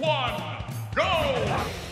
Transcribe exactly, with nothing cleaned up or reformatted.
One, go!